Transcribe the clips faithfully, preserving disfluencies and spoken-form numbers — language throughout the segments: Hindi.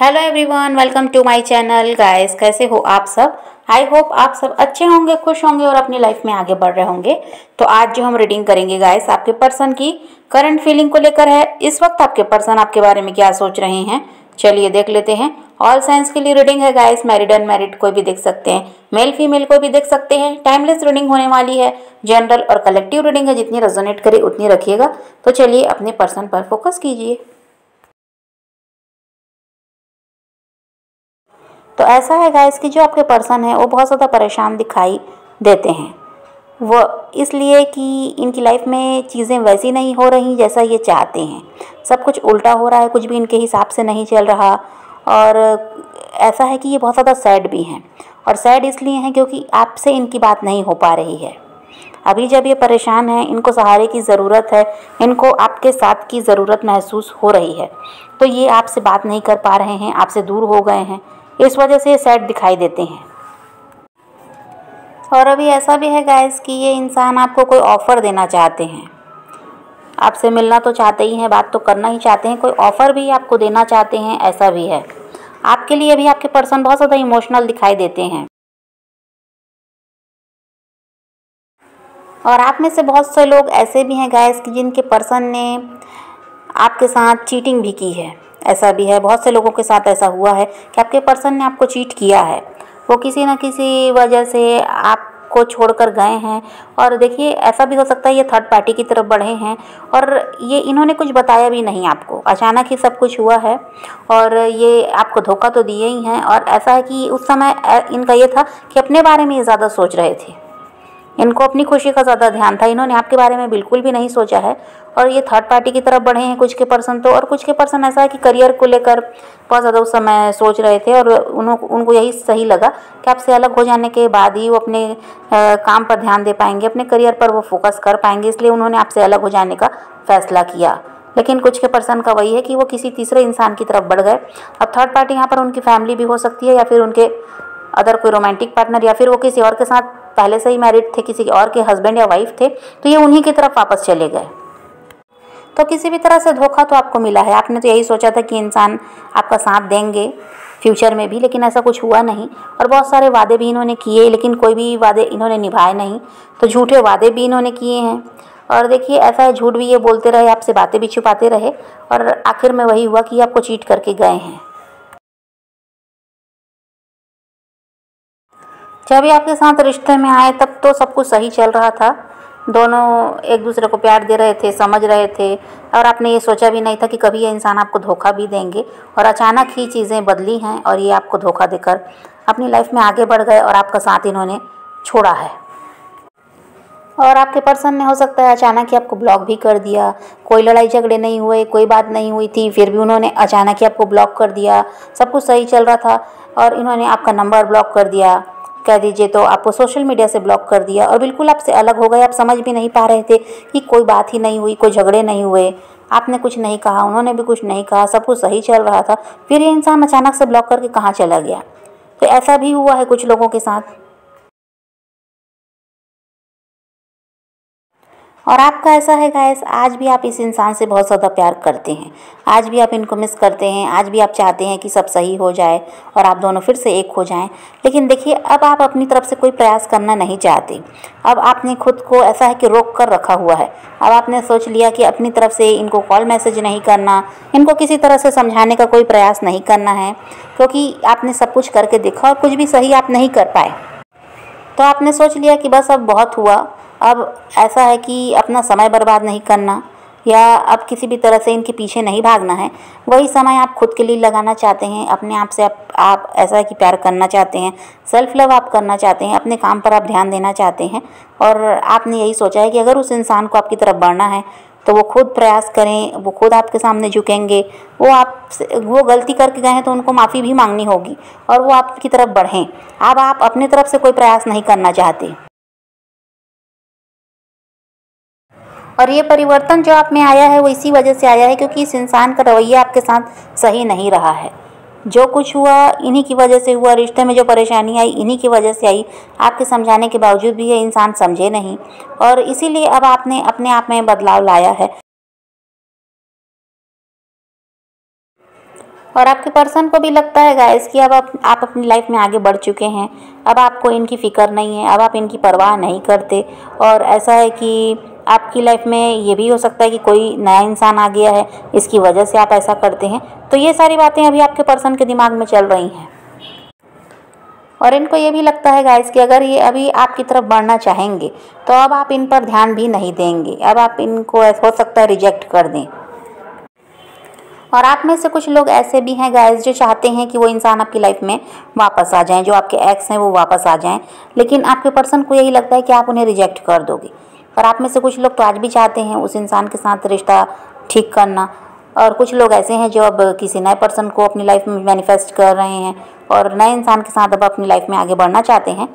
Hello everyone, welcome to my channel. Guys, कैसे हो आप सब? आई होप आप सब अच्छे होंगे, खुश होंगे और अपनी लाइफ में आगे बढ़ रहे होंगे। तो आज जो हम रीडिंग करेंगे गाइस, आपके पर्सन की करंट फीलिंग को लेकर है। इस वक्त आपके पर्सन आपके बारे में क्या सोच रहे हैं, चलिए देख लेते हैं। ऑल साइंस के लिए रीडिंग है गाइस, मैरिड अनमैरिड कोई भी देख सकते हैं, मेल फीमेल कोई भी देख सकते हैं। टाइमलेस रीडिंग होने वाली है, जनरल और कलेक्टिव रीडिंग है, जितनी रेजोनेट करे उतनी रखिएगा। तो चलिए अपने पर्सन पर फोकस कीजिए। तो ऐसा है गाइस कि जो आपके पर्सन है वो बहुत ज़्यादा परेशान दिखाई देते हैं, वो इसलिए कि इनकी लाइफ में चीज़ें वैसी नहीं हो रही जैसा ये चाहते हैं। सब कुछ उल्टा हो रहा है, कुछ भी इनके हिसाब से नहीं चल रहा। और ऐसा है कि ये बहुत ज़्यादा सैड भी हैं, और सैड इसलिए हैं क्योंकि आपसे इनकी बात नहीं हो पा रही है। अभी जब ये परेशान हैं, इनको सहारे की ज़रूरत है, इनको आपके साथ की ज़रूरत महसूस हो रही है। तो ये आपसे बात नहीं कर पा रहे हैं, आपसे दूर हो गए हैं, इस वजह से ये सैड दिखाई देते हैं। और अभी ऐसा भी है गाइस कि ये इंसान आपको कोई ऑफ़र देना चाहते हैं, आपसे मिलना तो चाहते ही हैं, बात तो करना ही चाहते हैं, कोई ऑफ़र भी आपको देना चाहते हैं, ऐसा भी है। आपके लिए भी आपके पर्सन बहुत ज़्यादा इमोशनल दिखाई देते हैं। और आप में से बहुत से लोग ऐसे भी हैं गाइस कि जिनके पर्सन ने आपके साथ चीटिंग भी की है, ऐसा भी है। बहुत से लोगों के साथ ऐसा हुआ है कि आपके पर्सन ने आपको चीट किया है, वो किसी न किसी वजह से आपको छोड़कर गए हैं। और देखिए, ऐसा भी हो सकता है ये थर्ड पार्टी की तरफ बढ़े हैं, और ये इन्होंने कुछ बताया भी नहीं आपको, अचानक ही सब कुछ हुआ है। और ये आपको धोखा तो दिए ही हैं। और ऐसा है कि उस समय इनका ये था कि अपने बारे में ये ज़्यादा सोच रहे थे, इनको अपनी खुशी का ज़्यादा ध्यान था, इन्होंने आपके बारे में बिल्कुल भी नहीं सोचा है। और ये थर्ड पार्टी की तरफ बढ़े हैं कुछ के पर्सन तो, और कुछ के पर्सन ऐसा है कि करियर को लेकर बहुत ज़्यादा उस समय सोच रहे थे, और उनको उनको यही सही लगा कि आपसे अलग हो जाने के बाद ही वो अपने आ, काम पर ध्यान दे पाएंगे, अपने करियर पर वो फोकस कर पाएंगे, इसलिए उन्होंने आपसे अलग हो जाने का फैसला किया। लेकिन कुछ के पर्सन का वही है कि वो किसी तीसरे इंसान की तरफ बढ़ गए। अब थर्ड पार्टी यहाँ पर उनकी फैमिली भी हो सकती है, या फिर उनके अदर कोई रोमांटिक पार्टनर, या फिर वो किसी और के साथ पहले से ही मैरिड थे, किसी और के हस्बैंड या वाइफ थे, तो ये उन्हीं की तरफ वापस चले गए। तो किसी भी तरह से धोखा तो आपको मिला है। आपने तो यही सोचा था कि इंसान आपका साथ देंगे फ्यूचर में भी, लेकिन ऐसा कुछ हुआ नहीं। और बहुत सारे वादे भी इन्होंने किए, लेकिन कोई भी वादे इन्होंने निभाए नहीं, तो झूठे वादे भी इन्होंने किए हैं। और देखिए, ऐसा है, झूठ भी ये बोलते रहे, आपसे बातें भी छुपाते रहे, और आखिर में वही हुआ कि आपको चीट करके गए हैं। जब भी आपके साथ रिश्ते में आए तब तो सब कुछ सही चल रहा था, दोनों एक दूसरे को प्यार दे रहे थे, समझ रहे थे, और आपने ये सोचा भी नहीं था कि कभी ये इंसान आपको धोखा भी देंगे। और अचानक ही चीज़ें बदली हैं, और ये आपको धोखा देकर अपनी लाइफ में आगे बढ़ गए, और आपका साथ इन्होंने छोड़ा है। और आपके पर्सन ने हो सकता है अचानक ही आपको ब्लॉक भी कर दिया। कोई लड़ाई झगड़े नहीं हुए, कोई बात नहीं हुई थी, फिर भी उन्होंने अचानक ही आपको ब्लॉक कर दिया। सब कुछ सही चल रहा था, और इन्होंने आपका नंबर ब्लॉक कर दिया, कह दीजिए तो आपको सोशल मीडिया से ब्लॉक कर दिया, और बिल्कुल आपसे अलग हो गए। आप समझ भी नहीं पा रहे थे कि कोई बात ही नहीं हुई, कोई झगड़े नहीं हुए, आपने कुछ नहीं कहा, उन्होंने भी कुछ नहीं कहा, सब कुछ सही चल रहा था। फिर ये इंसान अचानक से ब्लॉक करके कहाँ चला गया। तो ऐसा भी हुआ है कुछ लोगों के साथ। और आपका ऐसा है गाइस, आज भी आप इस इंसान से बहुत ज़्यादा प्यार करते हैं, आज भी आप इनको मिस करते हैं, आज भी आप चाहते हैं कि सब सही हो जाए और आप दोनों फिर से एक हो जाएं। लेकिन देखिए, अब आप अपनी तरफ से कोई प्रयास करना नहीं चाहते। अब आपने खुद को ऐसा है कि रोक कर रखा हुआ है। अब आपने सोच लिया कि अपनी तरफ से इनको कॉल मैसेज नहीं करना, इनको किसी तरह से समझाने का कोई प्रयास नहीं करना है, क्योंकि आपने सब कुछ करके देखा और कुछ भी सही आप नहीं कर पाए। तो आपने सोच लिया कि बस अब बहुत हुआ, अब ऐसा है कि अपना समय बर्बाद नहीं करना, या अब किसी भी तरह से इनके पीछे नहीं भागना है। वही समय आप खुद के लिए लगाना चाहते हैं, अपने आप से आप, आप ऐसा है कि प्यार करना चाहते हैं, सेल्फ लव आप करना चाहते हैं, अपने काम पर आप ध्यान देना चाहते हैं। और आपने यही सोचा है कि अगर उस इंसान को आपकी तरफ बढ़ना है तो वो खुद प्रयास करें, वो खुद आपके सामने झुकेंगे, वो आप वो गलती करके गए हैं तो उनको माफ़ी भी मांगनी होगी, और वो आपकी तरफ बढ़ें। अब आप अपनी तरफ से कोई प्रयास नहीं करना चाहते। और ये परिवर्तन जो आप में आया है वो इसी वजह से आया है क्योंकि इस इंसान का रवैया आपके साथ सही नहीं रहा है। जो कुछ हुआ इन्हीं की वजह से हुआ, रिश्ते में जो परेशानी आई इन्हीं की वजह से आई। आपके समझाने के बावजूद भी ये इंसान समझे नहीं, और इसीलिए अब आपने अपने आप में बदलाव लाया है। और आपके पर्सन को भी लगता है गाइस कि अब आप, आप अपनी लाइफ में आगे बढ़ चुके हैं, अब आपको इनकी फ़िक्र नहीं है, अब आप इनकी परवाह नहीं करते। और ऐसा है कि आपकी लाइफ में ये भी हो सकता है कि कोई नया इंसान आ गया है, इसकी वजह से आप ऐसा करते हैं। तो ये सारी बातें अभी आपके पर्सन के दिमाग में चल रही हैं और इनको ये भी लगता है गाइस कि अगर ये अभी आपकी तरफ बढ़ना चाहेंगे तो अब आप इन पर ध्यान भी नहीं देंगे, अब आप इनको हो सकता है रिजेक्ट कर दें। और आप में से कुछ लोग ऐसे भी हैं गाइस जो चाहते हैं कि वो इंसान आपकी लाइफ में वापस आ जाएं, जो आपके एक्स हैं वो वापस आ जाएं, लेकिन आपके पर्सन को यही लगता है कि आप उन्हें रिजेक्ट कर दोगे। और आप में से कुछ लोग तो आज भी चाहते हैं उस इंसान के साथ रिश्ता ठीक करना, और कुछ लोग ऐसे हैं जो अब किसी नए पर्सन को अपनी लाइफ में मैनिफेस्ट कर रहे हैं और नए इंसान के साथ अब अपनी लाइफ में आगे बढ़ना चाहते हैं।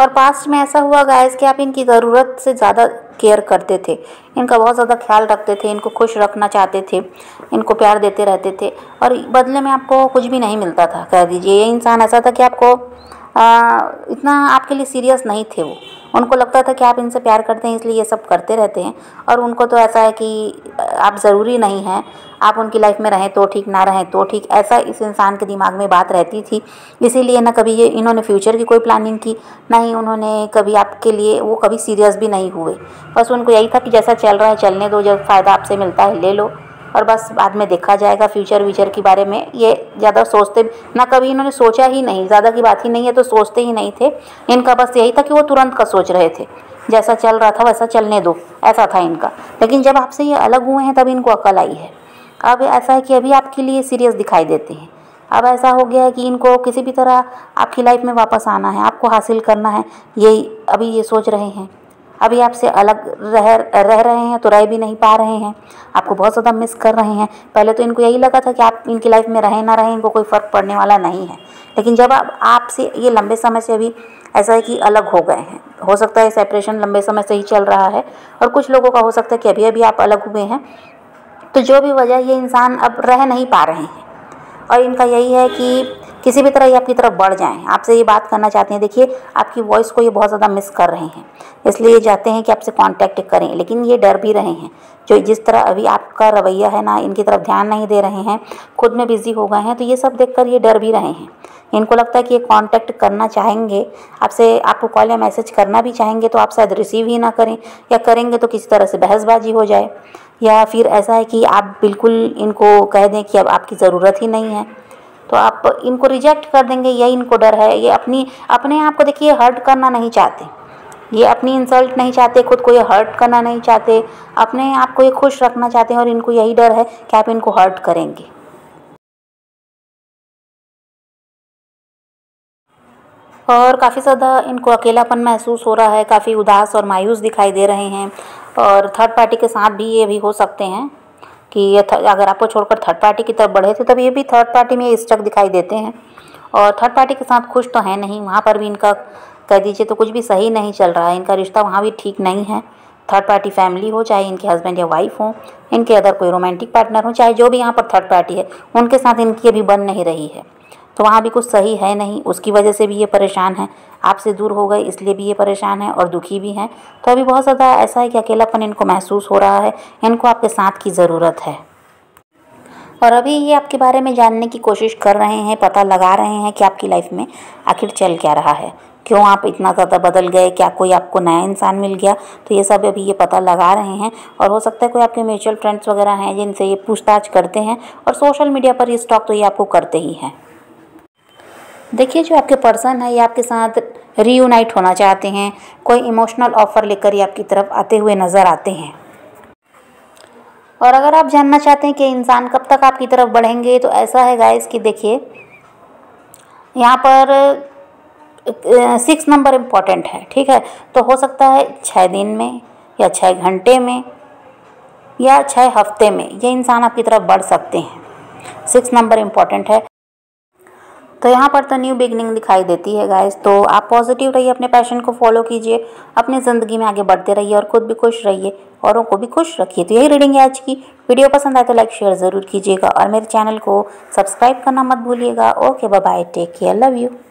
और पास्ट में ऐसा हुआ गाइस कि आप इनकी ज़रूरत से ज़्यादा केयर करते थे, इनका बहुत ज़्यादा ख्याल रखते थे, इनको खुश रखना चाहते थे, इनको प्यार देते रहते थे और बदले में आपको कुछ भी नहीं मिलता था। कह दीजिए ये इंसान ऐसा था कि आपको आ, इतना आपके लिए सीरियस नहीं थे वो, उनको लगता था कि आप इनसे प्यार करते हैं इसलिए ये सब करते रहते हैं। और उनको तो ऐसा है कि आप ज़रूरी नहीं हैं, आप उनकी लाइफ में रहें तो ठीक, ना रहें तो ठीक, ऐसा इस इंसान के दिमाग में बात रहती थी। इसीलिए ना कभी ये इन्होंने फ्यूचर की कोई प्लानिंग की, ना ही उन्होंने कभी आपके लिए, वो कभी सीरियस भी नहीं हुए। बस उनको यही था कि जैसा चल रहा है चलने दो, जब फ़ायदा आपसे मिलता है ले लो और बस बाद में देखा जाएगा। फ्यूचर व्यूचर के बारे में ये ज़्यादा सोचते ना, कभी इन्होंने सोचा ही नहीं, ज़्यादा की बात ही नहीं है तो सोचते ही नहीं थे। इनका बस यही था कि वो तुरंत का सोच रहे थे, जैसा चल रहा था वैसा चलने दो, ऐसा था इनका। लेकिन जब आपसे ये अलग हुए हैं तब इनको अकल आई है। अब ऐसा है कि अभी आपके लिए सीरियस दिखाई देते हैं, अब ऐसा हो गया है कि इनको किसी भी तरह आपकी लाइफ में वापस आना है, आपको हासिल करना है, यही अभी ये सोच रहे हैं। अभी आपसे अलग रह रह रहे हैं तो रह भी नहीं पा रहे हैं, आपको बहुत ज़्यादा मिस कर रहे हैं। पहले तो इनको यही लगा था कि आप इनकी लाइफ में रहें ना रहें इनको कोई फ़र्क पड़ने वाला नहीं है, लेकिन जब आप आपसे ये लंबे समय से अभी ऐसा है कि अलग हो गए हैं, हो सकता है सेपरेशन लंबे समय से ही चल रहा है और कुछ लोगों का हो सकता है कि अभी अभी आप अलग हुए हैं, तो जो भी वजह ये इंसान अब रह नहीं पा रहे हैं और इनका यही है कि किसी भी तरह ये आपकी तरफ बढ़ जाएं, आपसे ये बात करना चाहते हैं। देखिए आपकी वॉइस को ये बहुत ज़्यादा मिस कर रहे हैं, इसलिए ये चाहते हैं कि आपसे कांटेक्ट करें, लेकिन ये डर भी रहे हैं। जो जिस तरह अभी आपका रवैया है ना, इनकी तरफ ध्यान नहीं दे रहे हैं, खुद में बिज़ी हो गए हैं, तो ये सब देखकर ये डर भी रहे हैं। इनको लगता है कि ये कांटेक्ट करना चाहेंगे आपसे, आपको कॉल या मैसेज करना भी चाहेंगे तो आप शायद रिसीव ही ना करें, या करेंगे तो किसी तरह से बहसबाजी हो जाए, या फिर ऐसा है कि आप बिल्कुल इनको कह दें कि अब आपकी ज़रूरत ही नहीं है तो आप इनको रिजेक्ट कर देंगे, यही इनको डर है। ये अपनी अपने आप को देखिए हर्ट करना नहीं चाहते, ये अपनी इंसल्ट नहीं चाहते, खुद को ये हर्ट करना नहीं चाहते, अपने आप को ये खुश रखना चाहते हैं और इनको यही डर है कि आप इनको हर्ट करेंगे। और काफ़ी ज़्यादा इनको अकेलापन महसूस हो रहा है, काफ़ी उदास और मायूस दिखाई दे रहे हैं। और थर्ड पार्टी के साथ भी ये भी हो सकते हैं कि ये अगर आपको छोड़कर थर्ड पार्टी की तरफ बढ़े थे तब ये भी थर्ड पार्टी में स्टक दिखाई देते हैं और थर्ड पार्टी के साथ खुश तो है नहीं, वहाँ पर भी इनका कह दीजिए तो कुछ भी सही नहीं चल रहा है, इनका रिश्ता वहाँ भी ठीक नहीं है। थर्ड पार्टी फैमिली हो, चाहे इनके हस्बैंड या वाइफ हो, इनके अदर कोई रोमांटिक पार्टनर हो, चाहे जो भी यहाँ पर थर्ड पार्टी है उनके साथ इनकी अभी बन नहीं रही है, तो वहाँ भी कुछ सही है नहीं, उसकी वजह से भी ये परेशान है। आपसे दूर हो गए इसलिए भी ये परेशान है और दुखी भी हैं। तो अभी बहुत ज़्यादा ऐसा है कि अकेलापन इनको महसूस हो रहा है, इनको आपके साथ की ज़रूरत है। और अभी ये आपके बारे में जानने की कोशिश कर रहे हैं, पता लगा रहे हैं कि आपकी लाइफ में आखिर चल क्या रहा है, क्यों आप इतना ज़्यादा बदल गए, क्या कोई आपको नया इंसान मिल गया, तो ये सब अभी ये पता लगा रहे हैं। और हो सकता है कोई आपके म्यूचुअल फ्रेंड्स वगैरह हैं जिनसे ये पूछताछ करते हैं, और सोशल मीडिया पर ये स्टॉक तो ये आपको करते ही हैं। देखिए जो आपके पर्सन है ये आपके साथ रीयूनाइट होना चाहते हैं, कोई इमोशनल ऑफर लेकर ये आपकी तरफ आते हुए नज़र आते हैं। और अगर आप जानना चाहते हैं कि इंसान कब तक आपकी तरफ बढ़ेंगे, तो ऐसा है गाइस कि देखिए यहाँ पर सिक्स नंबर इम्पॉर्टेंट है, ठीक है, तो हो सकता है छः दिन में या छः घंटे में या छः हफ्ते में ये इंसान आपकी तरफ बढ़ सकते हैं। सिक्स नंबर इम्पॉर्टेंट है, तो यहाँ पर तो न्यू बिगनिंग दिखाई देती है गाइस। तो आप पॉजिटिव रहिए, अपने पैशन को फॉलो कीजिए, अपनी ज़िंदगी में आगे बढ़ते रहिए और खुद भी खुश रहिए, औरों को भी खुश रखिए। तो यही रीडिंग है आज की। वीडियो पसंद आए तो लाइक शेयर ज़रूर कीजिएगा और मेरे चैनल को सब्सक्राइब करना मत भूलिएगा। Okay bye bye, take care, love you.